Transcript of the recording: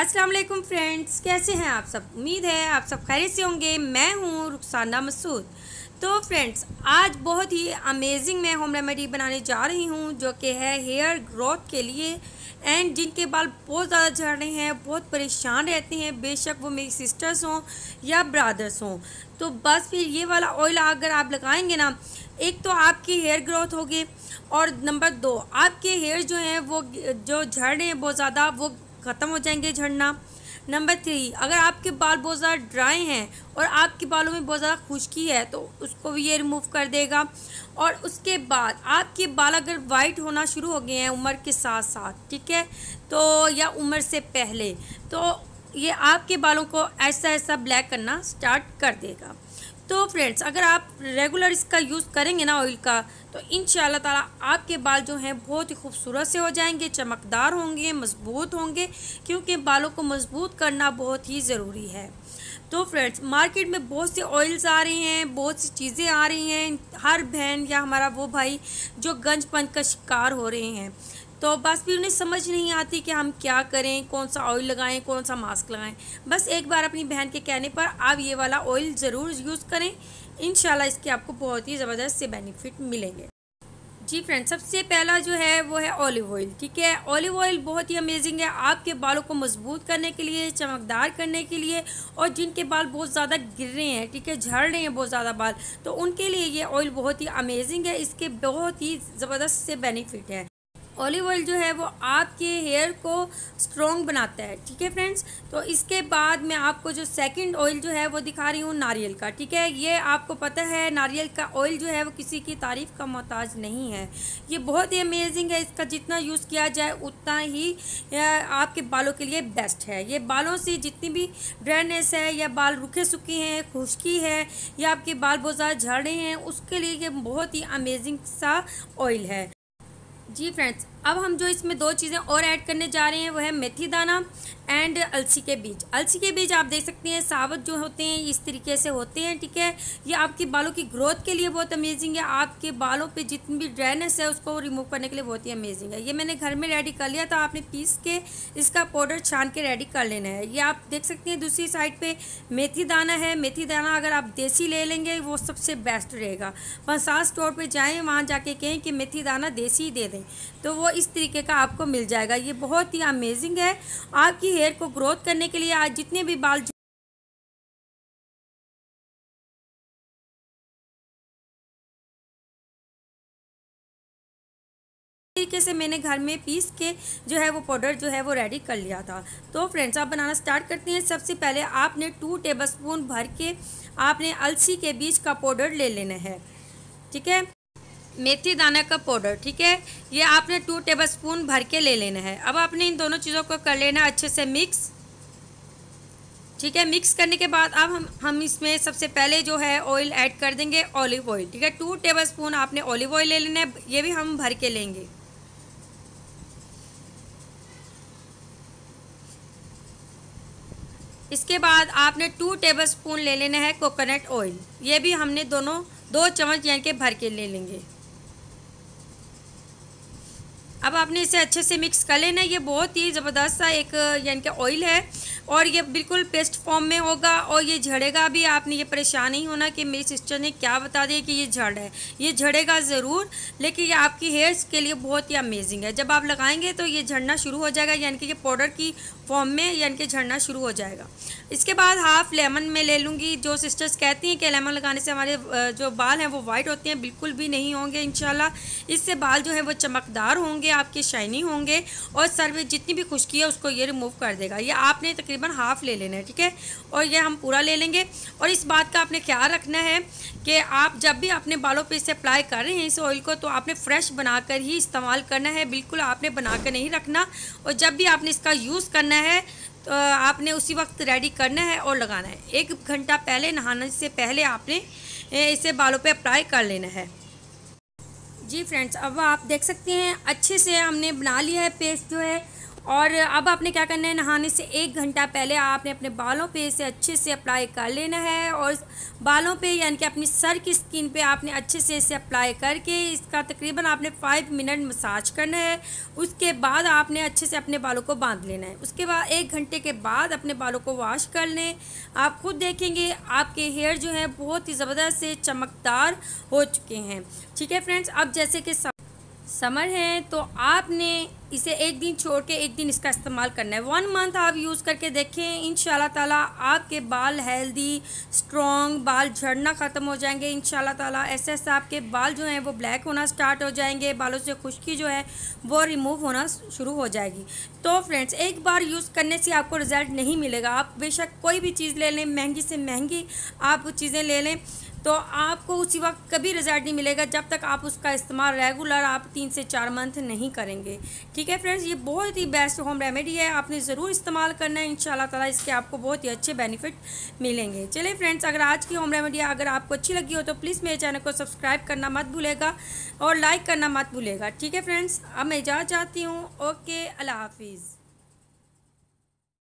अस्सलाम वालेकुम फ्रेंड्स, कैसे हैं आप सब। उम्मीद है आप सब खैरियत से होंगे। मैं हूं रुखसाना मसूद। तो फ्रेंड्स, आज बहुत ही अमेजिंग मैं होम रेमेडी बनाने जा रही हूं, जो कि है हेयर ग्रोथ के लिए। एंड जिनके बाल बहुत ज़्यादा झड़ रहे हैं, बहुत परेशान रहते हैं, बेशक वो मेरी सिस्टर्स हों या ब्रदर्स हों, तो बस फिर ये वाला ऑयल अगर आप लगाएंगे ना, एक तो आपकी हेयर ग्रोथ होगी और नंबर दो आपके हेयर जो हैं वो जो झड़ रहे हैं बहुत ज़्यादा वो ख़त्म हो जाएंगे झड़ना। नंबर थ्री, अगर आपके बाल बहुत ज़्यादा ड्राई हैं और आपके बालों में बहुत ज़्यादा खुश्की है तो उसको भी ये रिमूव कर देगा। और उसके बाद आपके बाल अगर वाइट होना शुरू हो गए हैं उम्र के साथ साथ, ठीक है, तो या उम्र से पहले, तो ये आपके बालों को ऐसा ऐसा ब्लैक करना स्टार्ट कर देगा। तो फ्रेंड्स, अगर आप रेगुलर इसका यूज़ करेंगे ना ऑयल का, तो इंशाल्लाह ताला आपके बाल जो हैं बहुत ही खूबसूरत से हो जाएंगे, चमकदार होंगे, मजबूत होंगे, क्योंकि बालों को मजबूत करना बहुत ही ज़रूरी है। तो फ्रेंड्स, मार्केट में बहुत से ऑयल्स आ रहे हैं, बहुत सी चीज़ें आ रही हैं, हर बहन या हमारा वो भाई जो गंजपन का शिकार हो रहे हैं, तो बस भी उन्हें समझ नहीं आती कि हम क्या करें, कौन सा ऑयल लगाएं, कौन सा मास्क लगाएं। बस एक बार अपनी बहन के कहने पर आप ये वाला ऑयल ज़रूर यूज़ करें, इंशाल्लाह इसके आपको बहुत ही ज़बरदस्त से बेनिफिट मिलेंगे। जी फ्रेंड्स, सबसे पहला जो है वो है ऑलिव ऑयल, ठीक है। ऑलिव ऑयल बहुत ही अमेजिंग है आपके बालों को मजबूत करने के लिए, चमकदार करने के लिए, और जिनके बाल बहुत ज़्यादा गिर रहे हैं, ठीक है, झड़ रहे हैं बहुत ज़्यादा बाल, तो उनके लिए ये ऑयल बहुत ही अमेजिंग है, इसके बहुत ही ज़बरदस्त से बेनिफिट है। ऑलिव ऑयल जो है वो आपके हेयर को स्ट्रॉन्ग बनाता है, ठीक है फ्रेंड्स। तो इसके बाद मैं आपको जो सेकंड ऑयल जो है वो दिखा रही हूँ नारियल का, ठीक है। ये आपको पता है नारियल का ऑयल जो है वो किसी की तारीफ़ का मोहताज नहीं है, ये बहुत ही अमेजिंग है, इसका जितना यूज़ किया जाए उतना ही आपके बालों के लिए बेस्ट है। ये बालों से जितनी भी ड्राइनेस है या बाल रुखे सूखे हैं, खुश्की है या आपके बाल बहुत ज़्यादा झड़ रहे हैं, उसके लिए ये बहुत ही अमेजिंग सा ऑयल है। जी फ्रेंड्स, अब हम जो इसमें दो चीज़ें और ऐड करने जा रहे हैं वो है मेथी दाना एंड अलसी के बीज। अलसी के बीज आप देख सकते हैं साबुत जो होते हैं इस तरीके से होते हैं, ठीक है। ये आपके बालों की ग्रोथ के लिए बहुत अमेजिंग है, आपके बालों पे जितनी भी ड्राइनेस है उसको रिमूव करने के लिए बहुत ही अमेजिंग है। ये मैंने घर में रेडी कर लिया था, आपने पीस के इसका पाउडर छान के रेडी कर लेना है। ये आप देख सकते हैं दूसरी साइड पर मेथी दाना है। मेथी दाना अगर आप देसी ले लेंगे वो सबसे बेस्ट रहेगा। पंसार स्टोर पर जाएँ, वहाँ जाके कहें कि मेथी दाना देसी दे दें, तो वो इस तरीके का आपको मिल जाएगा। ये बहुत ही अमेजिंग है आपकी हेयर को ग्रोथ करने के लिए। आज जितने भी बाल तरीके से मैंने घर में पीस के जो है वो पाउडर जो है वो रेडी कर लिया था। तो फ्रेंड्स, आप बनाना स्टार्ट करते हैं। सबसे पहले आपने 2 टेबलस्पून भर के आपने अलसी के बीज का पाउडर ले लेना है, ठीक है, मेथी दाना का पाउडर, ठीक है, ये आपने 2 टेबलस्पून भर के ले लेना है। अब आपने इन दोनों चीज़ों को कर लेना अच्छे से मिक्स, ठीक है। मिक्स करने के बाद अब हम इसमें सबसे पहले जो है ऑयल ऐड कर देंगे, ऑलिव ऑयल, ठीक है। 2 टेबलस्पून आपने ऑलिव ऑयल ले लेना है, ये भी हम भर के लेंगे। इसके बाद आपने 2 टेबलस्पून ले लेना है कोकोनट ऑयल, ये भी हमने दोनों 2 चम्मच यहाँ के भर के ले लेंगे। अब आपने इसे अच्छे से मिक्स कर लेना है। ये बहुत ही ज़बरदस्त सा एक यानी कि ऑयल है और ये बिल्कुल पेस्ट फॉर्म में होगा और ये झड़ेगा भी। आपने ये परेशान नहीं होना कि मेरी सिस्टर ने क्या बता दिया कि ये झड़ है, ये झड़ेगा ज़रूर, लेकिन ये आपकी हेयर्स के लिए बहुत ही अमेजिंग है। जब आप लगाएंगे तो ये झड़ना शुरू हो जाएगा, यानी कि ये पाउडर की फॉर्म में यानी कि झड़ना शुरू हो जाएगा। इसके बाद 1/2 लेमन मैं ले लूँगी। जो सिस्टर्स कहती हैं कि लेमन लगाने से हमारे जो बाल हैं वो वाइट होते हैं, बिल्कुल भी नहीं होंगे इंशाल्लाह। इससे बाल जो है वो चमकदार होंगे, आपके शाइनी होंगे और सर में जितनी भी खुश्की है उसको ये रिमूव कर देगा। ये आपने तकरीबन 1/2 ले लेना है, ठीक है, और ये हम पूरा ले लेंगे। और इस बात का आपने ख्याल रखना है कि आप जब भी अपने बालों पे इसे अप्लाई कर रहे हैं इस ऑयल को, तो आपने फ्रेश बनाकर ही इस्तेमाल करना है, बिल्कुल आपने बनाकर नहीं रखना। और जब भी आपने इसका यूज़ करना है तो आपने उसी वक्त रेडी करना है और लगाना है। 1 घंटा पहले, नहाने से पहले आपने इसे बालों पर अप्लाई कर लेना है। जी फ्रेंड्स, अब आप देख सकते हैं अच्छे से हमने बना लिया है पेस्ट जो है, और अब आपने क्या करना है, नहाने से 1 घंटा पहले आपने अपने बालों पे इसे अच्छे से अप्लाई कर लेना है। और बालों पे यानी कि अपनी सर की स्किन पे आपने अच्छे से इसे अप्लाई करके इसका तकरीबन आपने 5 मिनट मसाज करना है। उसके बाद आपने अच्छे से अपने बालों को बांध लेना है। उसके बाद 1 घंटे के बाद अपने बालों को वॉश कर लें। आप खुद देखेंगे आपके हेयर जो है बहुत ही ज़बरदस्त से चमकदार हो चुके हैं। ठीक है फ्रेंड्स, अब जैसे कि समर है तो आपने इसे 1 दिन छोड़ के 1 दिन इसका इस्तेमाल करना है। 1 मंथ आप यूज़ करके देखें, इंशाल्लाह ताला आपके बाल हेल्दी स्ट्रॉन्ग, बाल झड़ना ख़त्म हो जाएंगे इंशाल्लाह ताला। ऐसे ऐसे आपके बाल जो हैं वो ब्लैक होना स्टार्ट हो जाएंगे, बालों से खुश्की जो है वो रिमूव होना शुरू हो जाएगी। तो फ्रेंड्स, एक बार यूज़ करने से आपको रिज़ल्ट नहीं मिलेगा। आप बेशक कोई भी चीज़ ले लें, महंगी से महंगी आप वो चीज़ें ले लें, तो आपको उसी वक्त कभी रिज़ल्ट नहीं मिलेगा जब तक आप उसका इस्तेमाल रेगुलर आप 3 से 4 मंथ नहीं करेंगे। ठीक है फ्रेंड्स, ये बहुत ही बेस्ट होम रेमेडी है, आपने ज़रूर इस्तेमाल करना है। इंशाल्लाह ताला इसके आपको बहुत ही अच्छे बेनिफिट मिलेंगे। चलिए फ्रेंड्स, अगर आज की होम रेमेडी अगर आपको अच्छी लगी हो तो प्लीज़ मेरे चैनल को सब्सक्राइब करना मत भूलेगा और लाइक करना मत भूलेगा। ठीक है फ्रेंड्स, अब मैं इजाज़त चाहती हूँ। ओके, अल्लाह हाफिज़।